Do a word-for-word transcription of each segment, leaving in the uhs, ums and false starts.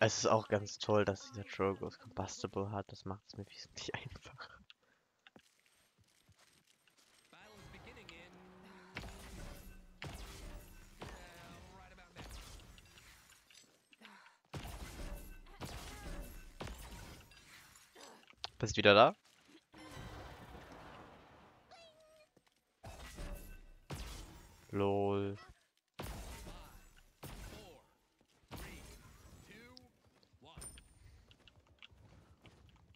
Es ist auch ganz toll, dass dieser Trogos Combustible hat. Das macht es mir wesentlich einfacher. Bist wieder da? Lol.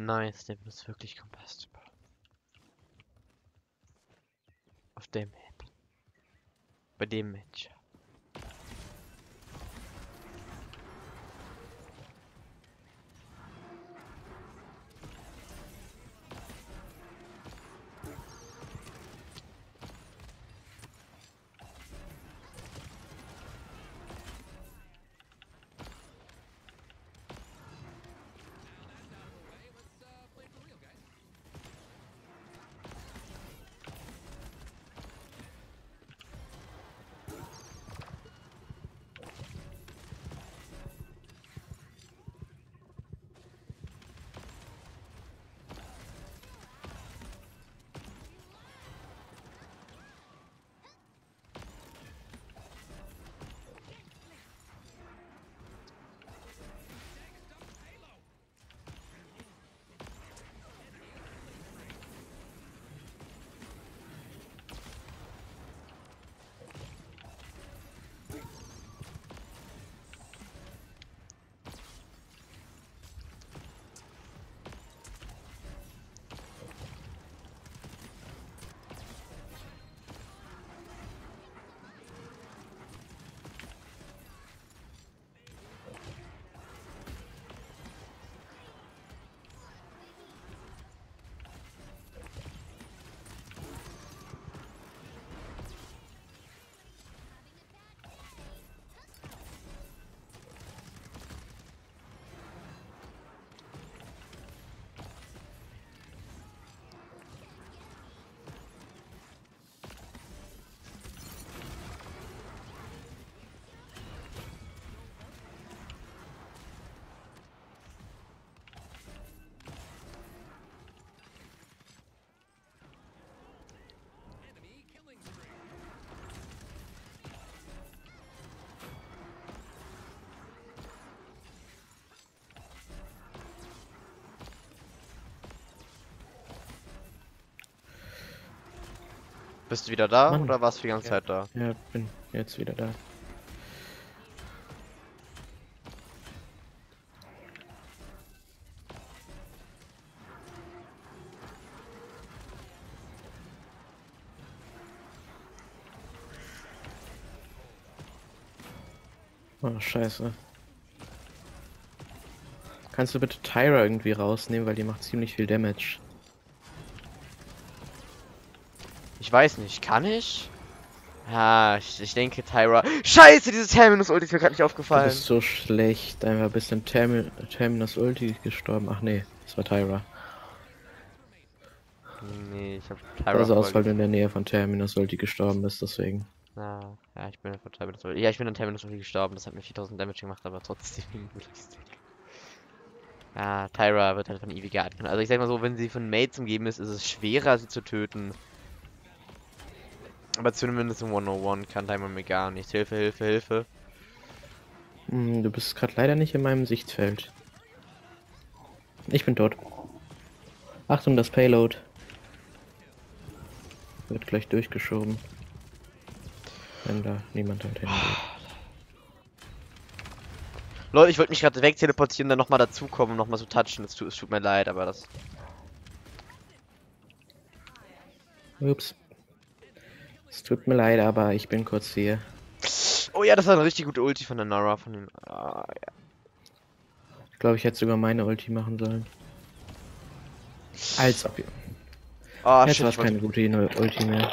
Nice, dem ist wirklich combustible. Auf der Map. Bei dem Match. Bist du wieder da, Mann, oder warst du die ganze ja, Zeit da? Ja, bin jetzt wieder da. Oh, scheiße. Kannst du bitte Tyra irgendwie rausnehmen, weil die macht ziemlich viel Damage. Ich weiß nicht, kann ich? Ja, ich, ich denke Tyra... Scheiße, dieses Terminus-Ulti ist mir gerade nicht aufgefallen. Das ist so schlecht, einfach ein bisschen Termin Terminus-Ulti gestorben. Ach nee, das war Tyra. Nee, ich hab Tyra... Also aus, weil du in der Nähe von Terminus-Ulti gestorben bist, deswegen. Ja, ja, ich bin von Terminus-Ulti... Ja, ich bin an Terminus-Ulti gestorben, das hat mir viertausend Damage gemacht, aber trotzdem... Ja, Tyra wird halt von Evie gehalten. Also ich sag mal so, wenn sie von Mates umgeben ist, ist es schwerer, sie zu töten. Aber zumindest im hundertundeins kann Timer mir gar nichts. Hilfe, Hilfe, Hilfe. Hm, du bist gerade leider nicht in meinem Sichtfeld. Ich bin tot. Achtung, das Payload. Wird gleich durchgeschoben. Wenn da niemand halt hingeht. Leute, ich wollte mich gerade wegteleportieren, dann nochmal dazukommen und nochmal so touchen. Es tut, tut mir leid, aber das... Ups. Es tut mir leid, aber ich bin kurz hier. Oh ja, das war eine richtig gute Ulti von der Nara. Von dem... Ah, ja. Ich glaube, ich hätte sogar meine Ulti machen sollen. Als ob... Ah, jetzt war es keine gute Ulti mehr.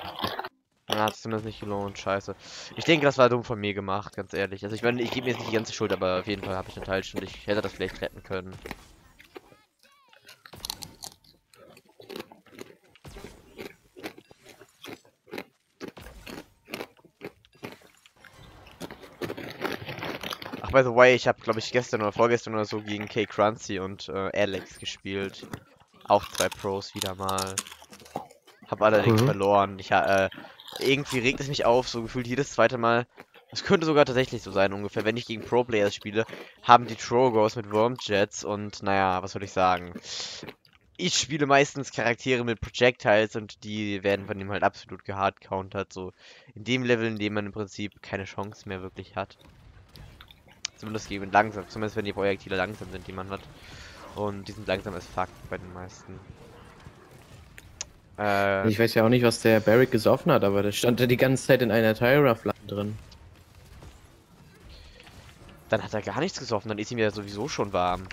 Dann hat es zumindest nicht gelohnt, scheiße. Ich denke, das war dumm von mir gemacht, ganz ehrlich. Also ich meine, ich gebe mir jetzt nicht die ganze Schuld, aber auf jeden Fall habe ich einen Teil schon. Ich hätte das vielleicht retten können. by the way, ich habe, glaube ich, gestern oder vorgestern oder so gegen K. Crunchy und äh, Alex gespielt. Auch zwei Pros wieder mal. Hab allerdings mhm. verloren. Ich, äh, irgendwie regt es mich auf, so gefühlt jedes zweite Mal. Es könnte sogar tatsächlich so sein, ungefähr. Wenn ich gegen Pro-Players spiele, haben die Trogos mit Wormjets und, naja, was würde ich sagen? Ich spiele meistens Charaktere mit Projectiles und die werden von dem halt absolut gehardcountert. So in dem Level, in dem man im Prinzip keine Chance mehr wirklich hat. Zumindest gegen langsam, zumindest wenn die Projektile langsam sind, die man hat. Und die sind langsam als fuck bei den meisten. Äh, ich weiß ja auch nicht, was der Barik gesoffen hat, aber das stand ja die ganze Zeit in einer Tyra-Flamme drin. Dann hat er gar nichts gesoffen, dann ist ihm ja sowieso schon warm.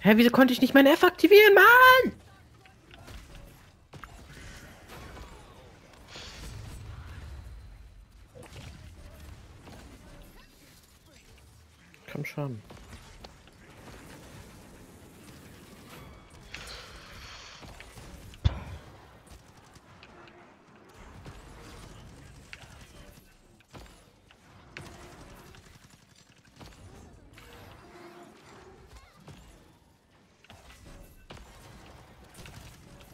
Hä, wieso konnte ich nicht meinen F aktivieren, Mann? Komm schon.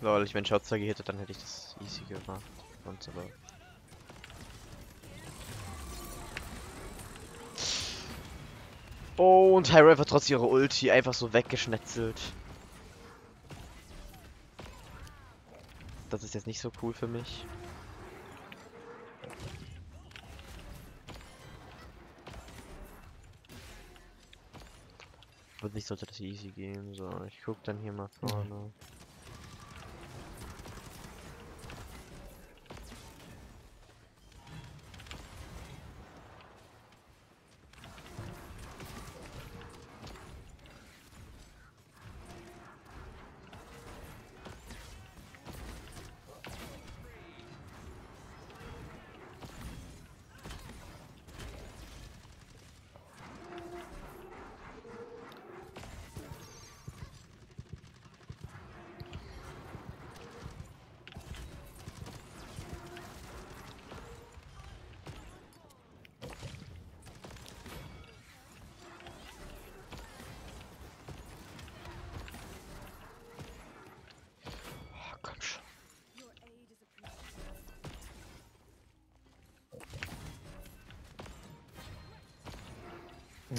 Lol, ich, wenn Shotzer gehittet, dann hätte ich das easy gemacht. Und aber. Oh, und Hyrule hat trotz ihrer Ulti einfach so weggeschnetzelt. Das ist jetzt nicht so cool für mich. Wird nicht, sollte das easy gehen. So, ich guck dann hier mal vorne. Mhm.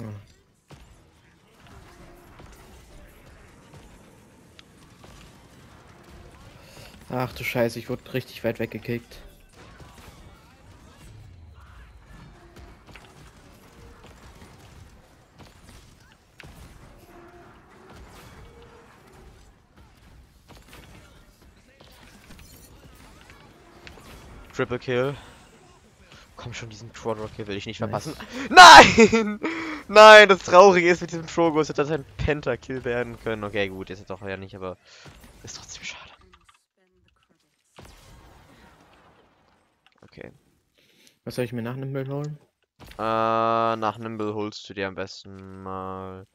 Hm. Ach du Scheiße, ich wurde richtig weit weggekickt. Triple Kill. Komm schon, diesen Quadra-Kill will ich nicht verpassen. Nein! Nein, das Traurige ist, mit diesem Trogos hätte das ein Pentakill werden können. Okay, gut, jetzt doch ja nicht, aber ist trotzdem schade. Okay. Was soll ich mir nach Nimble holen? Äh, nach Nimble holst du dir am besten mal.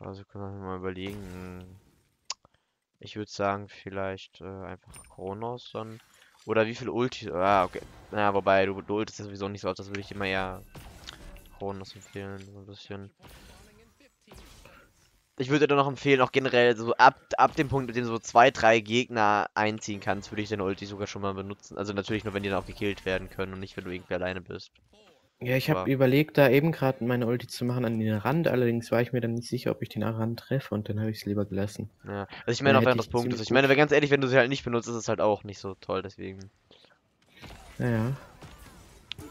Also können wir mal überlegen. Ich würde sagen, vielleicht äh, einfach Kronos dann. Oder wie viel Ulti. Ah, okay. Na, wobei, du, du ultest ja sowieso nicht so aus, das würde ich immer eher. Das empfehlen, so ein bisschen. Ich würde dir noch empfehlen, auch generell so ab, ab dem Punkt, mit dem so zwei, drei Gegner einziehen kannst, würde ich den Ulti sogar schon mal benutzen. Also natürlich nur, wenn die dann auch gekillt werden können und nicht, wenn du irgendwie alleine bist. Ja, ich habe überlegt, da eben gerade meine Ulti zu machen an den Rand, allerdings war ich mir dann nicht sicher, ob ich den Rand treffe und dann habe ich es lieber gelassen. Ja, also ich meine auch, wenn das Punkt ist. Ich meine, ganz ehrlich, wenn du sie halt nicht benutzt, ist es halt auch nicht so toll, deswegen. Naja.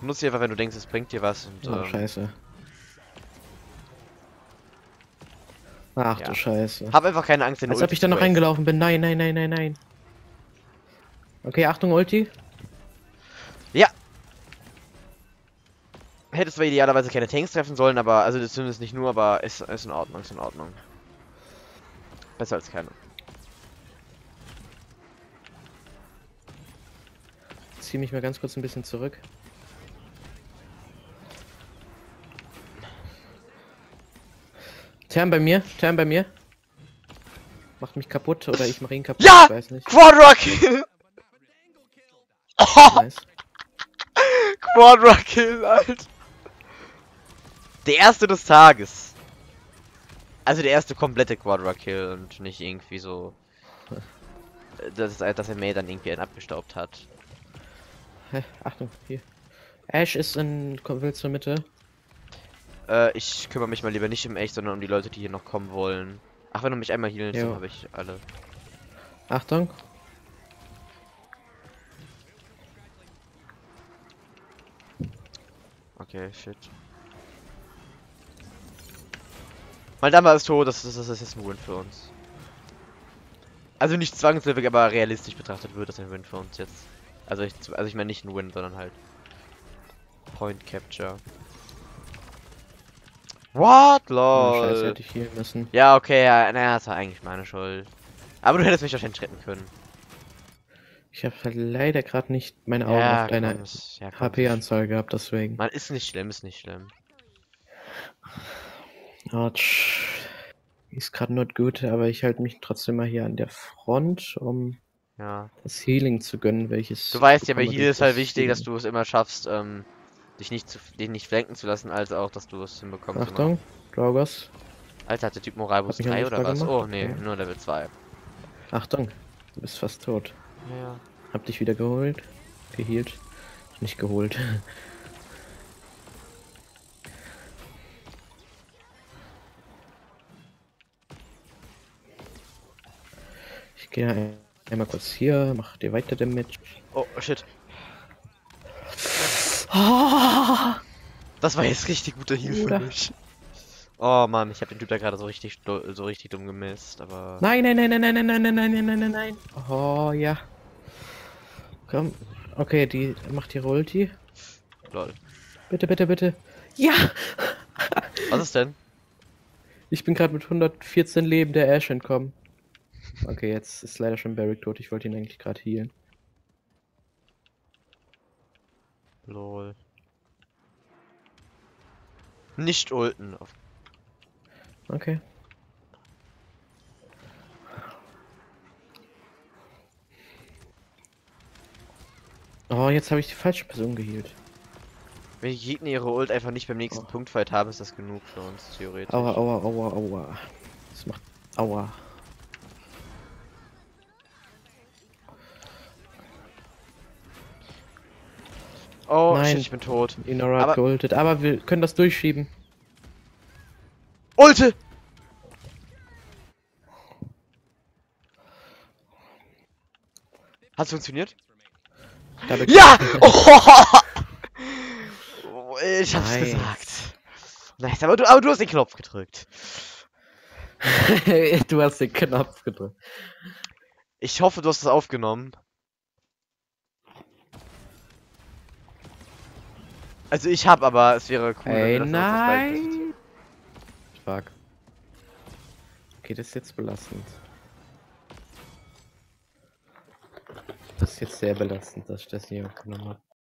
Nutzt sie einfach, wenn du denkst, es bringt dir was. Und, oh, ähm, scheiße. Ach ja. Du Scheiße. Hab einfach keine Angst, in Als ob ich da noch reingelaufen bin. Nein, nein, nein, nein, nein. Okay, Achtung, Ulti. Ja. Hättest du idealerweise keine Tanks treffen sollen, aber, also das zumindest nicht nur, aber ist, ist in Ordnung, ist in Ordnung. Besser als keine. Ich ziehe mich mal ganz kurz ein bisschen zurück. Term bei mir, Term bei mir. Macht mich kaputt oder ich mache ihn kaputt, ja! Ich weiß nicht. Quadra-Kill! Nice. Quadra Kill, Alter. Der erste des Tages. Also der erste komplette Quadra Kill und nicht irgendwie so, dass, dass er May dann irgendwie einen abgestaubt hat. Hey, Achtung, hier. Ash ist in, will zur Mitte. Äh, ich kümmere mich mal lieber nicht um Ash, sondern um die Leute, die hier noch kommen wollen. Ach, wenn du mich einmal healen, dann habe ich alle. Achtung. Okay, shit. Mein Dama ist tot, das, das, das ist jetzt ein Win für uns. Also nicht zwangsläufig, aber realistisch betrachtet wird das ein Win für uns jetzt. Also ich, also ich meine nicht ein Win, sondern halt Point Capture. What? Lol. Oh, Scheiße, hätte ich hier müssen. Ja, okay, ja, naja, das war eigentlich meine Schuld. Aber du hättest mich wahrscheinlich retten können. Ich habe halt leider gerade nicht meine Augen ja, auf deine ja, H P-Anzahl gehabt, deswegen. Man, ist nicht schlimm, ist nicht schlimm. Autsch. Ist gerade not gut, aber ich halte mich trotzdem mal hier an der Front, um ja. das Healing zu gönnen, welches... Du weißt ja, bei Heal ist halt wichtig, dass du es immer schaffst, ähm, dich nicht zu, dich nicht flanken zu lassen, als auch, dass du es hinbekommst. Achtung, Trogos. Alter, hat der Typ Moribus drei oder was? Gemacht? Oh, nee, okay. Nur Level zwei. Achtung, du bist fast tot. Ja. Hab dich wieder geholt, gehealt, nicht geholt. Ich gehe einmal kurz hier, mach dir weiter damit. Oh shit. Oh, das war jetzt richtig guter Heal für mich. Oh Mann, ich habe den Typ da gerade so richtig so richtig dumm gemisst, aber. Nein, nein, nein, nein, nein, nein, nein, nein, nein, nein, nein, nein. Oh ja. Komm. Okay, die macht die Ulti. Lol. Bitte, bitte, bitte. Ja! Was ist denn? Ich bin gerade mit hundertvierzehn Leben der Ash entkommen. Okay, jetzt ist leider schon Barik tot. Ich wollte ihn eigentlich gerade healen. Lol. Nicht ulten. Okay. Oh, jetzt habe ich die falsche Person gehealt. Wenn die Gegner ihre Ult einfach nicht beim nächsten oh. Punktfight haben, ist das genug für uns, theoretisch. Aua, aua, aua, aua. Das macht... Aua. Oh, nein. Shit, ich bin tot. Die Nara hat geultet, aber wir können das durchschieben. Ulte! Hat's funktioniert? Dadurch ja! Oh! Ich hab's nice. gesagt. Nice, aber du, aber du hast den Knopf gedrückt. Du hast den Knopf gedrückt. Ich hoffe, du hast das aufgenommen. Also ich hab, aber es wäre cool, hey, wenn das nein. Fuck. Okay, das ist jetzt belastend. Das ist jetzt sehr belastend, dass ich das hier genommen habe.